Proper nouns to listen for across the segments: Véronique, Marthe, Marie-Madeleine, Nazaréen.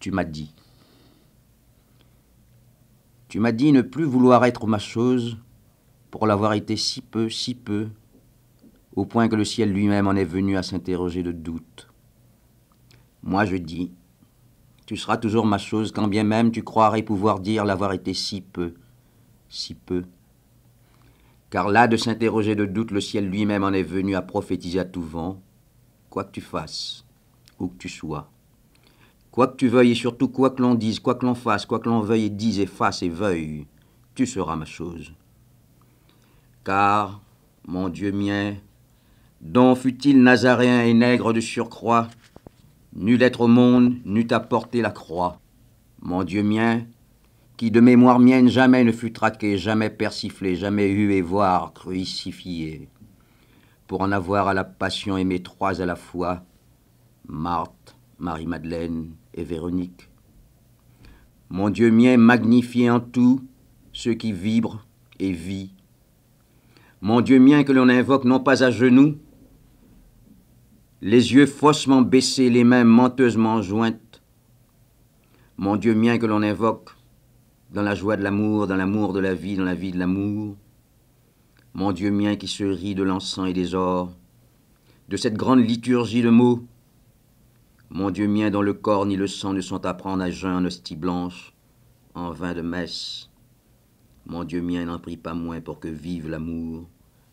tu m'as dit. Tu m'as dit ne plus vouloir être ma chose pour l'avoir été si peu, au point que le ciel lui-même en est venu à s'interroger de doute. Moi je dis, tu seras toujours ma chose quand bien même tu croirais pouvoir dire l'avoir été si peu. Car là de s'interroger de doute, le ciel lui-même en est venu à prophétiser à tout vent, quoi que tu fasses, où que tu sois. Quoi que tu veuilles et surtout quoi que l'on dise, quoi que l'on fasse, quoi que l'on veuille et dise et fasse et veuille, tu seras ma chose. Car, mon Dieu mien, dont fut-il nazaréen et nègre de surcroît, nul être au monde n'eût apporté la croix. Mon Dieu mien, qui de mémoire mienne jamais ne fut traqué, jamais persiflé, jamais eu et voir crucifié, pour en avoir à la passion aimé trois à la fois, Marthe, Marie-Madeleine et Véronique. Mon Dieu mien, magnifié en tout, ceux qui vibrent et vit. Mon Dieu mien, que l'on invoque non pas à genoux, les yeux faussement baissés, les mains menteusement jointes. Mon Dieu mien, que l'on invoque dans la joie de l'amour, dans l'amour de la vie, dans la vie de l'amour. Mon Dieu mien, qui se rit de l'encens et des ors, de cette grande liturgie de mots. Mon Dieu mien, dont le corps ni le sang ne sont à prendre à jeun en hostie blanche, en vin de messe. Mon Dieu mien, n'en prie pas moins pour que vive l'amour,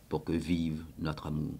pour que vive notre amour.